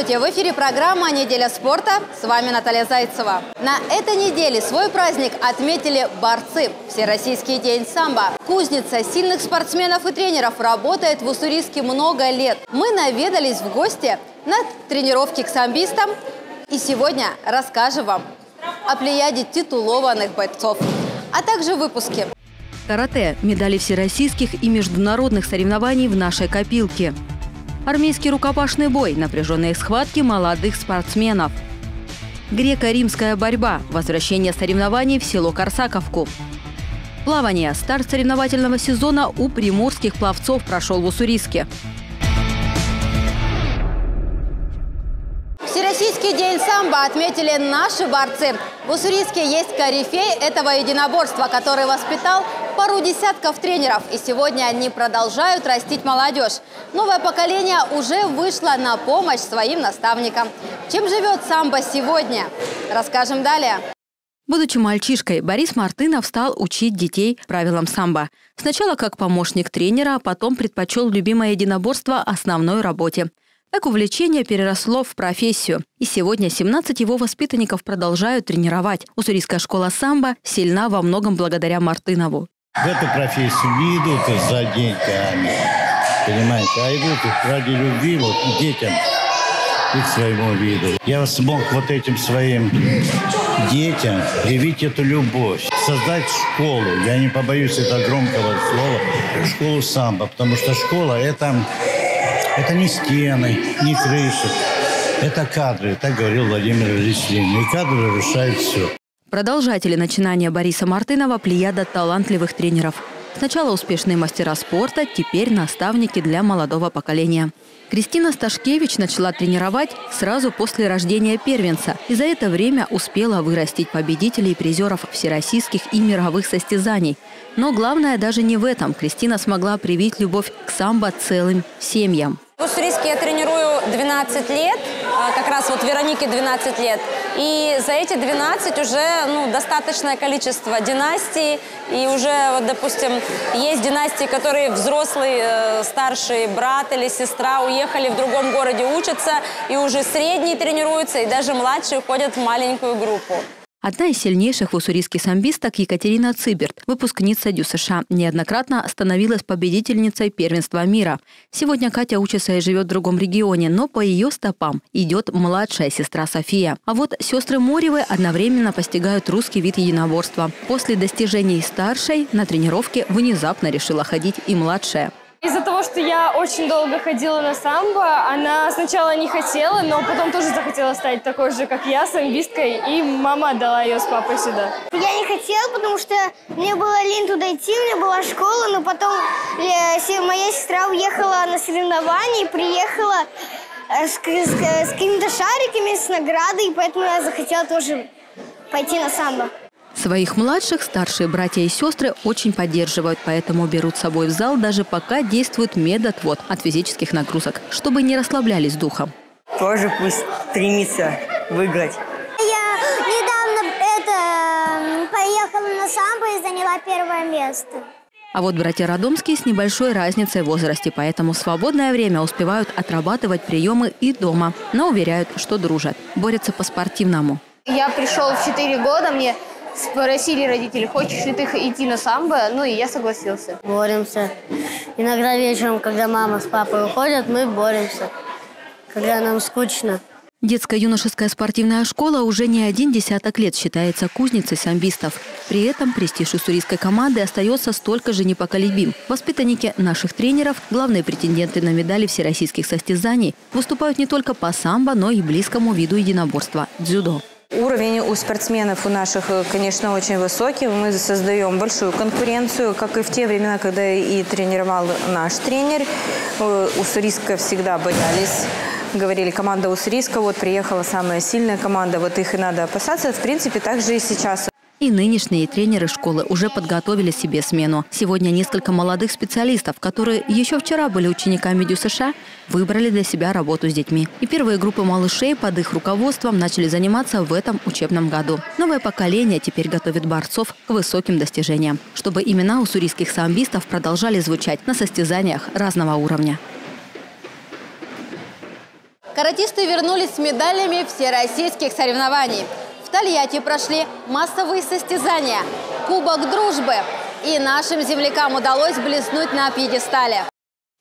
Здравствуйте! В эфире программа «Неделя спорта». С вами Наталья Зайцева. На этой неделе свой праздник отметили борцы. Всероссийский день самбо. Кузница сильных спортсменов и тренеров работает в Уссурийске много лет. Мы наведались в гости на тренировки к самбистам. И сегодня расскажем вам о плеяде титулованных бойцов, а также выпуске. Карате – медали всероссийских и международных соревнований в нашей копилке. Армейский рукопашный бой, напряженные схватки молодых спортсменов. Греко-римская борьба, возвращение соревнований в село Корсаковку. Плавание. Старт соревновательного сезона у приморских пловцов прошел в Уссурийске. Всероссийский день самбо отметили наши борцы. В Уссурийске есть корифей этого единоборства, который воспитал пару десятков тренеров, и сегодня они продолжают растить молодежь. Новое поколение уже вышло на помощь своим наставникам. Чем живет самбо сегодня? Расскажем далее. Будучи мальчишкой, Борис Мартынов стал учить детей правилам самбо. Сначала как помощник тренера, а потом предпочел любимое единоборство основной работе. Так увлечение переросло в профессию. И сегодня 17 его воспитанников продолжают тренировать. Уссурийская школа самбо сильна во многом благодаря Мартынову. В эту профессию не идут за деньгами, понимаете, а идут ради любви вот, и детям, и к своему виду. Я смог вот этим своим детям явить эту любовь, создать школу. Я не побоюсь этого громкого слова, школу самбо, потому что школа – это не стены, не крыши, это кадры, так говорил Владимир Владимирович Ленин. И кадры решают все. Продолжатели начинания Бориса Мартынова – плеяда талантливых тренеров. Сначала успешные мастера спорта, теперь наставники для молодого поколения. Кристина Сташкевич начала тренировать сразу после рождения первенца и за это время успела вырастить победителей и призеров всероссийских и мировых состязаний. Но главное даже не в этом. Кристина смогла привить любовь к самбо целым семьям. В Уссурийске я тренирую 12 лет, как раз вот Веронике 12 лет. И за эти 12 уже достаточное количество династий. И уже, вот, допустим, есть династии, которые взрослый, старший брат или сестра уехали в другом городе учатся, и уже средние тренируются, и даже младшие уходят в маленькую группу. Одна из сильнейших в Уссурийске самбисток Екатерина Циберт, выпускница ДЮСШ, неоднократно становилась победительницей первенства мира. Сегодня Катя учится и живет в другом регионе, но по ее стопам идет младшая сестра София. А вот сестры Моревы одновременно постигают русский вид единоборства. После достижений старшей на тренировке внезапно решила ходить и младшая. Из-за того, что я очень долго ходила на самбо, она сначала не хотела, но потом тоже захотела стать такой же, как я, самбисткой, и мама отдала ее с папой сюда. Я не хотела, потому что мне было лень туда идти, у меня была школа, но потом моя сестра уехала на соревнования и приехала с какими-то шариками, с наградой, и поэтому я захотела тоже пойти на самбо. Своих младших старшие братья и сестры очень поддерживают, поэтому берут с собой в зал, даже пока действует медотвод от физических нагрузок, чтобы не расслаблялись духом. Тоже пусть стремится выиграть. Я недавно поехала на самбо и заняла первое место. А вот братья Родомские с небольшой разницей в возрасте, поэтому в свободное время успевают отрабатывать приемы и дома, но уверяют, что дружат, борются по-спортивному. Я пришел в 4 года, мне спросили родители, хочешь ли ты идти на самбо? Ну и я согласился. Боремся. Иногда вечером, когда мама с папой уходят, мы боремся, когда нам скучно. Детско-юношеская спортивная школа уже не один десяток лет считается кузницей самбистов. При этом престиж уссурийской команды остается столько же непоколебим. Воспитанники наших тренеров, главные претенденты на медали всероссийских состязаний, выступают не только по самбо, но и близкому виду единоборства – дзюдо. Уровень у спортсменов у наших, конечно, очень высокий. Мы создаем большую конкуренцию, как и в те времена, когда и тренировал наш тренер. Уссурийска всегда боялись. Говорили, команда Уссурийска, вот приехала самая сильная команда, вот их и надо опасаться. В принципе, так же и сейчас. И нынешние тренеры школы уже подготовили себе смену. Сегодня несколько молодых специалистов, которые еще вчера были учениками ДЮСШ, выбрали для себя работу с детьми. И первые группы малышей под их руководством начали заниматься в этом учебном году. Новое поколение теперь готовит борцов к высоким достижениям, чтобы имена уссурийских самбистов продолжали звучать на состязаниях разного уровня. Каратисты вернулись с медалями всероссийских соревнований. В Тольятти прошли массовые состязания, Кубок дружбы. И нашим землякам удалось блеснуть на пьедестале.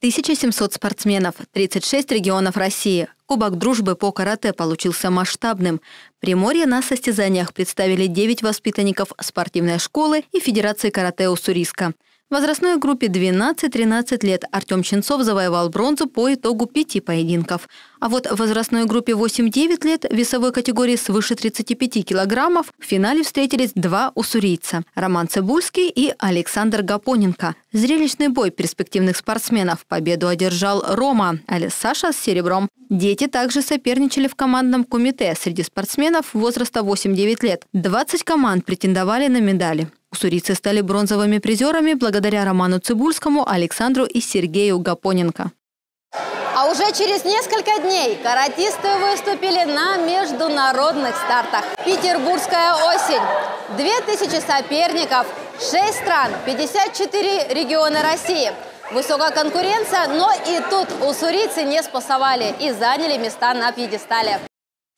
1700 спортсменов, 36 регионов России. Кубок дружбы по карате получился масштабным. Приморье на состязаниях представили 9 воспитанников спортивной школы и Федерации карате Уссурийска. В возрастной группе 12-13 лет Артем Ченцов завоевал бронзу по итогу 5 поединков. А вот в возрастной группе 8-9 лет весовой категории свыше 35 килограммов в финале встретились 2 уссурийца – Роман Цыбульский и Александр Гапоненко. Зрелищный бой перспективных спортсменов. Победу одержал Рома, или Саша, с серебром. Дети также соперничали в командном кумите среди спортсменов возраста 8-9 лет. 20 команд претендовали на медали. Уссурийцы стали бронзовыми призерами благодаря Роману Цыбульскому, Александру и Сергею Гапоненко. А уже через несколько дней каратисты выступили на международных стартах. Петербургская осень. 2000 соперников, 6 стран, 54 региона России. Высокая конкуренция, но и тут уссурийцы не спасовали и заняли места на пьедестале.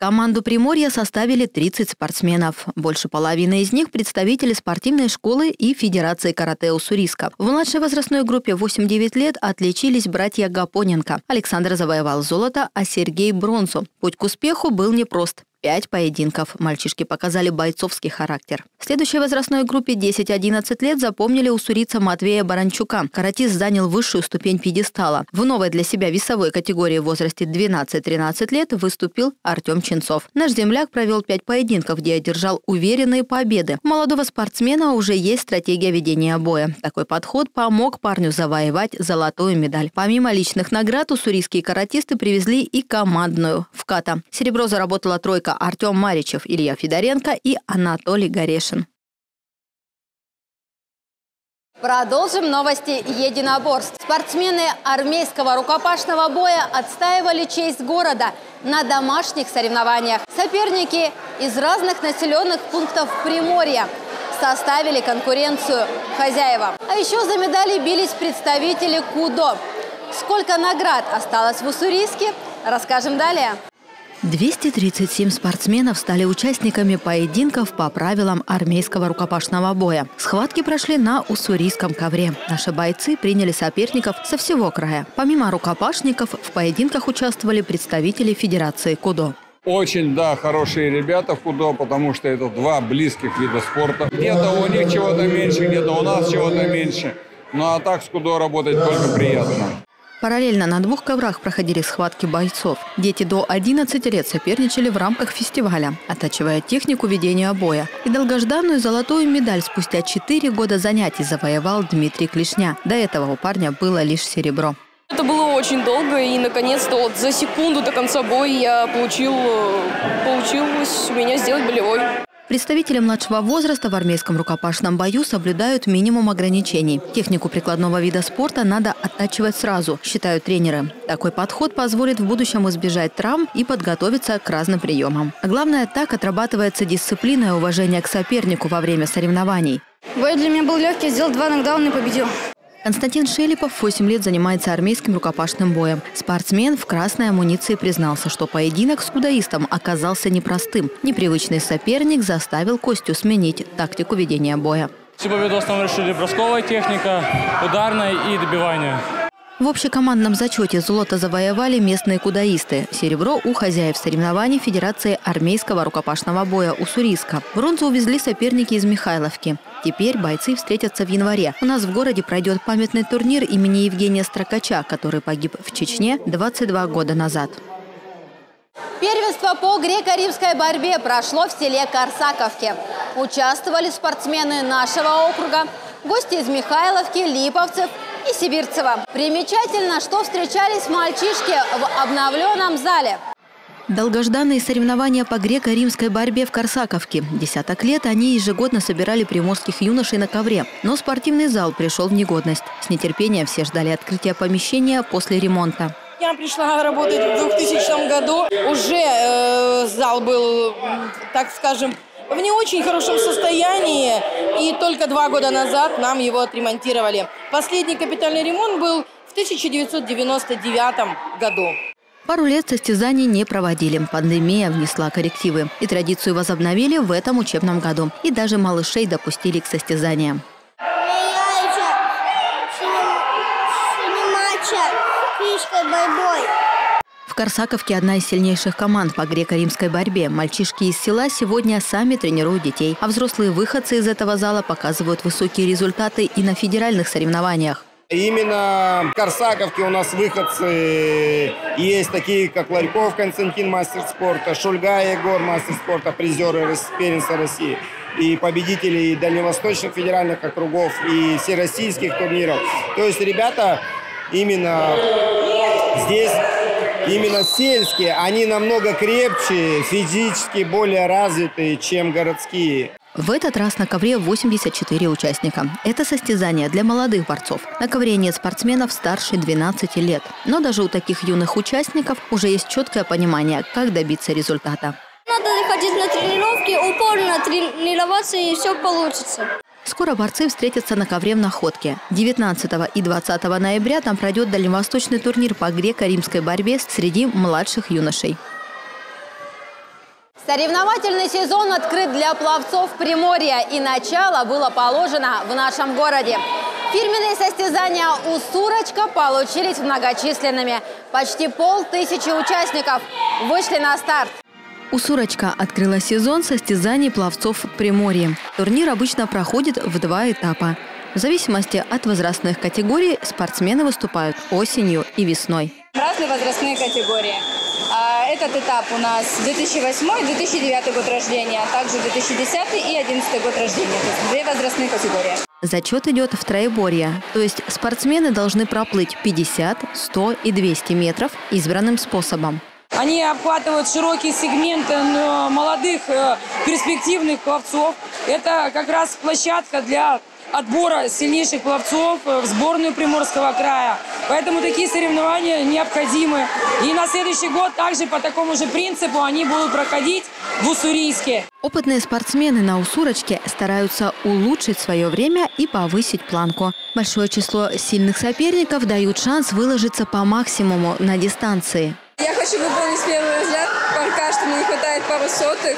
Команду Приморья составили 30 спортсменов. Больше половины из них – представители спортивной школы и Федерации карате Уссурийска. В младшей возрастной группе 8-9 лет отличились братья Гапоненко. Александр завоевал золото, а Сергей – бронзу. Путь к успеху был непрост. 5 поединков. Мальчишки показали бойцовский характер. В следующей возрастной группе 10-11 лет запомнили уссурийца Матвея Баранчука. Каратист занял высшую ступень пьедестала. В новой для себя весовой категории в возрасте 12-13 лет выступил Артем Ченцов. Наш земляк провел 5 поединков, где одержал уверенные победы. У молодого спортсмена уже есть стратегия ведения боя. Такой подход помог парню завоевать золотую медаль. Помимо личных наград, уссурийские каратисты привезли и командную в ката. Серебро заработала тройка: Артем Маричев, Илья Федоренко и Анатолий Горешин. Продолжим новости единоборств. Спортсмены армейского рукопашного боя отстаивали честь города на домашних соревнованиях. Соперники из разных населенных пунктов Приморья составили конкуренцию хозяевам. А еще за медали бились представители кудо. Сколько наград осталось в Уссурийске, расскажем далее. 237 спортсменов стали участниками поединков по правилам армейского рукопашного боя. Схватки прошли на уссурийском ковре. Наши бойцы приняли соперников со всего края. Помимо рукопашников, в поединках участвовали представители Федерации кудо. Очень, да, хорошие ребята в кудо, потому что это 2 близких вида спорта. Где-то у них чего-то меньше, где-то у нас чего-то меньше. Ну а так с кудо работать только приятно. Параллельно на 2 коврах проходили схватки бойцов. Дети до 11 лет соперничали в рамках фестиваля, оттачивая технику ведения боя. И долгожданную золотую медаль спустя 4 года занятий завоевал Дмитрий Клишня. До этого у парня было лишь серебро. Это было очень долго, и наконец-то вот за секунду до конца боя я получилось у меня сделать болевой. Представители младшего возраста в армейском рукопашном бою соблюдают минимум ограничений. Технику прикладного вида спорта надо оттачивать сразу, считают тренеры. Такой подход позволит в будущем избежать травм и подготовиться к разным приемам. А главное, так отрабатывается дисциплина и уважение к сопернику во время соревнований. Бой для меня был легкий, сделал 2 нокдауна и победил. Константин Шелипов 8 лет занимается армейским рукопашным боем. Спортсмен в красной амуниции признался, что поединок с кудоистом оказался непростым. Непривычный соперник заставил Костю сменить тактику ведения боя. Всю победу основную решили бросковая техника, ударная и добивание. В общекомандном зачете золото завоевали местные кудоисты. Серебро у хозяев соревнований Федерации армейского рукопашного боя Уссурийска. Бронзу увезли соперники из Михайловки. Теперь бойцы встретятся в январе. У нас в городе пройдет памятный турнир имени Евгения Строкача, который погиб в Чечне 22 года назад. Первенство по греко-римской борьбе прошло в селе Корсаковке. Участвовали спортсмены нашего округа, гости из Михайловки, Липовцев и Сибирцева. Примечательно, что встречались мальчишки в обновленном зале. Долгожданные соревнования по греко-римской борьбе в Корсаковке. Десяток лет они ежегодно собирали приморских юношей на ковре. Но спортивный зал пришел в негодность. С нетерпением все ждали открытия помещения после ремонта. Я пришла работать в 2000 году. Уже зал был, так скажем, в не очень хорошем состоянии, и только 2 года назад нам его отремонтировали. Последний капитальный ремонт был в 1999 году. Пару лет состязаний не проводили. Пандемия внесла коррективы. И традицию возобновили в этом учебном году. И даже малышей допустили к состязаниям. В Корсаковке одна из сильнейших команд по греко-римской борьбе. Мальчишки из села сегодня сами тренируют детей. А взрослые выходцы из этого зала показывают высокие результаты и на федеральных соревнованиях. Именно в Корсаковке у нас выходцы есть такие, как Ларьков Константин, мастер спорта, Шульга Егор, мастер спорта, призеры первенства России. И победители дальневосточных федеральных округов, и всероссийских турниров. То есть ребята именно здесь, именно сельские, они намного крепче, физически более развитые, чем городские. В этот раз на ковре 84 участника. Это состязание для молодых борцов. На ковре нет спортсменов старше 12 лет. Но даже у таких юных участников уже есть четкое понимание, как добиться результата. Надо ходить на тренировки, упорно тренироваться, и все получится. Скоро борцы встретятся на ковре в Находке. 19 и 20 ноября там пройдет дальневосточный турнир по греко-римской борьбе среди младших юношей. Соревновательный сезон открыт для пловцов Приморья, и начало было положено в нашем городе. Фирменные состязания «Уссурочка» получились многочисленными. Почти 5000 участников вышли на старт. «Уссурочка» открыла сезон состязаний пловцов Приморья. Турнир обычно проходит в 2 этапа. В зависимости от возрастных категорий спортсмены выступают осенью и весной. Разные возрастные категории. Этот этап у нас 2008-2009 год рождения, а также 2010 и 2011 год рождения. То есть 2 возрастные категории. Зачет идет в троеборье, то есть спортсмены должны проплыть 50, 100 и 200 метров избранным способом. Они обхватывают широкий сегмент молодых перспективных пловцов. Это как раз площадка для отбора сильнейших пловцов в сборную Приморского края. Поэтому такие соревнования необходимы. И на следующий год также по такому же принципу они будут проходить в Уссурийске. Опытные спортсмены на «Уссурочке» стараются улучшить свое время и повысить планку. Большое число сильных соперников дают шанс выложиться по максимуму на дистанции. Я хочу выполнить первый разряд, пока что мне не хватает пару сотых.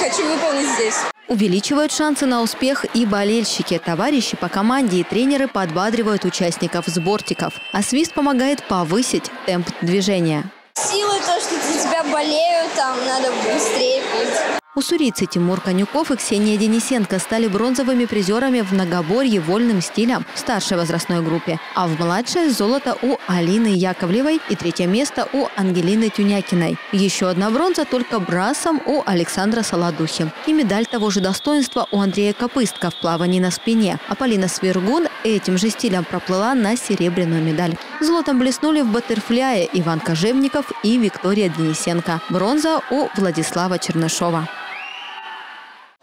Хочу выполнить здесь. Увеличивают шансы на успех и болельщики. Товарищи по команде и тренеры подбадривают участников сбортиков. А свист помогает повысить темп движения. Силы то, что за тебя болеют, там надо быстрее быть. Уссурийцы Тимур Конюков и Ксения Денисенко стали бронзовыми призерами в многоборье вольным стилем в старшей возрастной группе. А в младшей золото у Алины Яковлевой и 3-е место у Ангелины Тюнякиной. Еще одна бронза только брасом у Александра Солодухи. И медаль того же достоинства у Андрея Капыстка в плавании на спине. А Полина Свергун этим же стилем проплыла на серебряную медаль. Золотом блеснули в баттерфляе Иван Кожевников и Виктория Денисенко. Бронза у Владислава Чернышова.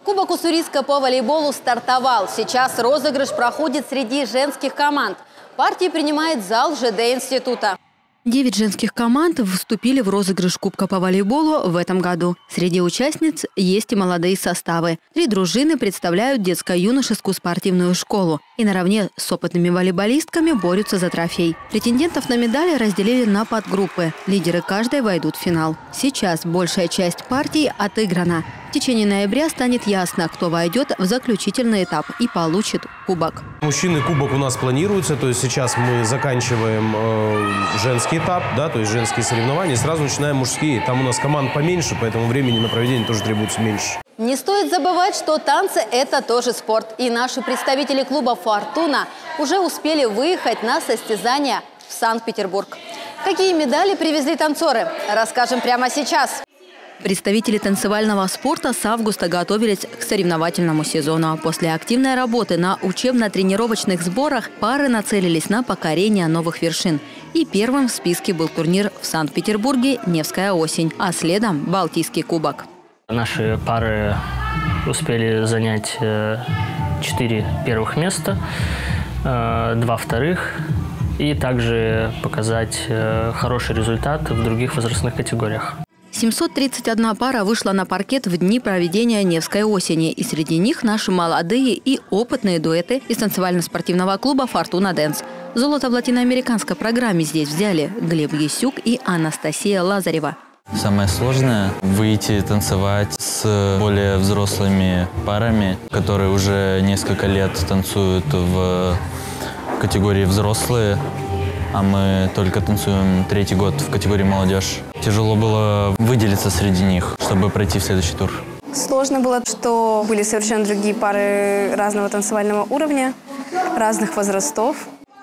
Кубок Уссурийска по волейболу стартовал. Сейчас розыгрыш проходит среди женских команд. Партию принимает зал ЖД института. 9 женских команд вступили в розыгрыш Кубка по волейболу в этом году. Среди участниц есть и молодые составы. 3 дружины представляют детско-юношескую спортивную школу. И наравне с опытными волейболистками борются за трофей. Претендентов на медали разделили на подгруппы. Лидеры каждой войдут в финал. Сейчас большая часть партий отыграна. В течение ноября станет ясно, кто войдет в заключительный этап и получит кубок. Мужчины кубок у нас планируется, то есть сейчас мы заканчиваем женский этап, да, то есть женские соревнования, и сразу начинаем мужские. Там у нас команд поменьше, поэтому времени на проведение тоже требуется меньше. Не стоит забывать, что танцы – это тоже спорт. И наши представители клуба «Фортуна» уже успели выехать на состязания в Санкт-Петербург. Какие медали привезли танцоры, расскажем прямо сейчас. Представители танцевального спорта с августа готовились к соревновательному сезону. После активной работы на учебно-тренировочных сборах пары нацелились на покорение новых вершин. И первым в списке был турнир в Санкт-Петербурге «Невская осень», а следом «Балтийский кубок». Наши пары успели занять 4 первых места, 2 вторых и также показать хороший результат в других возрастных категориях. 731 пара вышла на паркет в дни проведения Невской осени. И среди них наши молодые и опытные дуэты из танцевально-спортивного клуба «Фортуна Дэнс». Золото в латиноамериканской программе здесь взяли Глеб Есюк и Анастасия Лазарева. Самое сложное – выйти танцевать с более взрослыми парами, которые уже несколько лет танцуют в категории «взрослые», а мы только танцуем третий год в категории «молодежь». Тяжело было выделиться среди них, чтобы пройти в следующий тур. Сложно было, что были совершенно другие пары разного танцевального уровня, разных возрастов.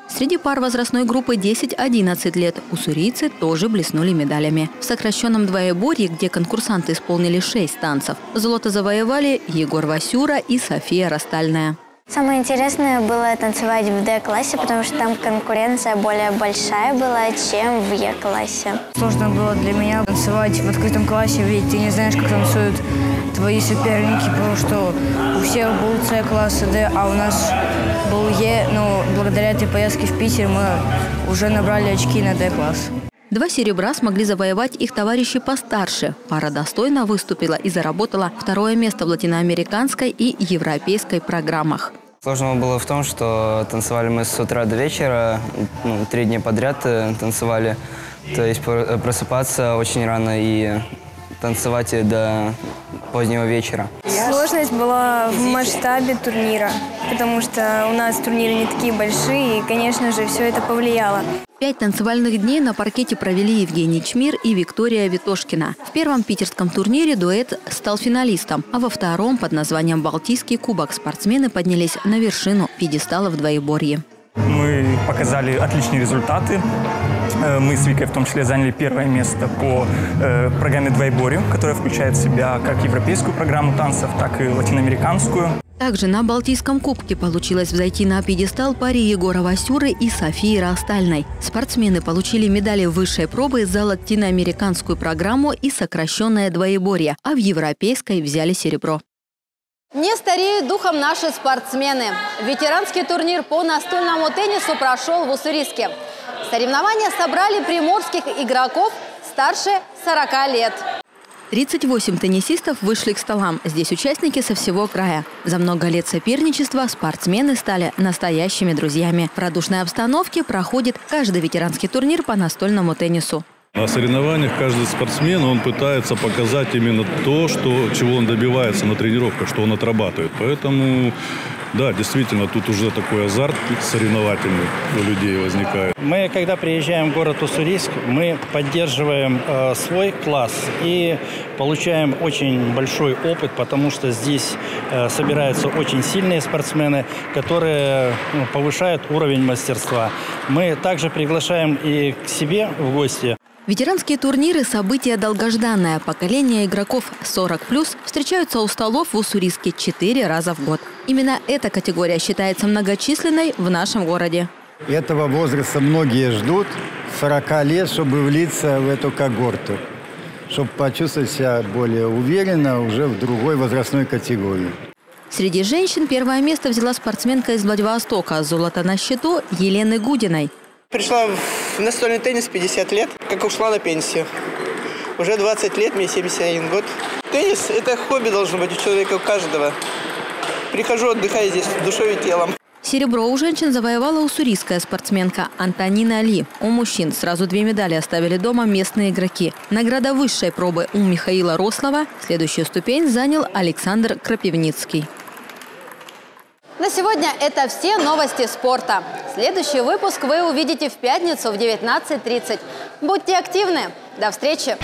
Среди пар возрастной группы 10-11 лет уссурийцы тоже блеснули медалями. В сокращенном двоеборье, где конкурсанты исполнили 6 танцев, золото завоевали Егор Васюра и София Растальная. Самое интересное было танцевать в Д-классе, потому что там конкуренция более большая была, чем в Е-классе. Сложно было для меня танцевать в открытом классе, ведь ты не знаешь, как танцуют твои соперники, потому что у всех был С-класс и Д, а у нас был Е, но благодаря этой поездке в Питер мы уже набрали очки на Д-класс. 2 серебра смогли завоевать их товарищи постарше. Пара достойно выступила и заработала 2-е место в латиноамериканской и европейской программах. Сложного было в том, что танцевали мы с утра до вечера, 3 дня подряд танцевали. То есть просыпаться очень рано и танцевать до позднего вечера. Сложность была в масштабе турнира, потому что у нас турниры не такие большие, и, конечно же, все это повлияло. 5 танцевальных дней на паркете провели Евгений Чмир и Виктория Витошкина. В первом питерском турнире дуэт стал финалистом, а во втором под названием «Балтийский кубок» спортсмены поднялись на вершину пьедестала в двоеборье. Мы показали отличные результаты. Мы с Викой в том числе заняли 1-е место по программе «Двоеборье», которая включает в себя как европейскую программу танцев, так и латиноамериканскую. Также на Балтийском кубке получилось взойти на пьедестал паре Егора Васюры и Софии Растальной. Спортсмены получили медали высшей пробы за латиноамериканскую программу и сокращенное двоеборье, а в европейской взяли серебро. Не стареют духом наши спортсмены. Ветеранский турнир по настольному теннису прошел в Уссурийске. Соревнования собрали приморских игроков старше 40 лет. 38 теннисистов вышли к столам. Здесь участники со всего края. За много лет соперничества спортсмены стали настоящими друзьями. В радушной обстановке проходит каждый ветеранский турнир по настольному теннису. На соревнованиях каждый спортсмен, он пытается показать именно то, чего он добивается на тренировках, что он отрабатывает. Поэтому, да, действительно, тут уже такой азарт соревновательный у людей возникает. Мы, когда приезжаем в город Уссурийск, мы поддерживаем свой класс и получаем очень большой опыт, потому что здесь собираются очень сильные спортсмены, которые повышают уровень мастерства. Мы также приглашаем и к себе в гости. Ветеранские турниры – событие долгожданное. Поколение игроков 40+, встречаются у столов в Уссурийске 4 раза в год. Именно эта категория считается многочисленной в нашем городе. Этого возраста многие ждут, 40 лет, чтобы влиться в эту когорту, чтобы почувствовать себя более уверенно уже в другой возрастной категории. Среди женщин 1-е место взяла спортсменка из Владивостока. Золото на счету Елены Гудиной. Пришла в настольный теннис 50 лет, как ушла на пенсию. Уже 20 лет, мне 71 год. Теннис – это хобби должно быть у человека, у каждого. Прихожу, отдыхаю здесь душой и телом. Серебро у женщин завоевала уссурийская спортсменка Антонина Ли. У мужчин сразу 2 медали оставили дома местные игроки. Награда высшей пробы у Михаила Рослова. Следующую ступень занял Александр Крапивницкий. На сегодня это все новости спорта. Следующий выпуск вы увидите в пятницу в 19:30. Будьте активны. До встречи!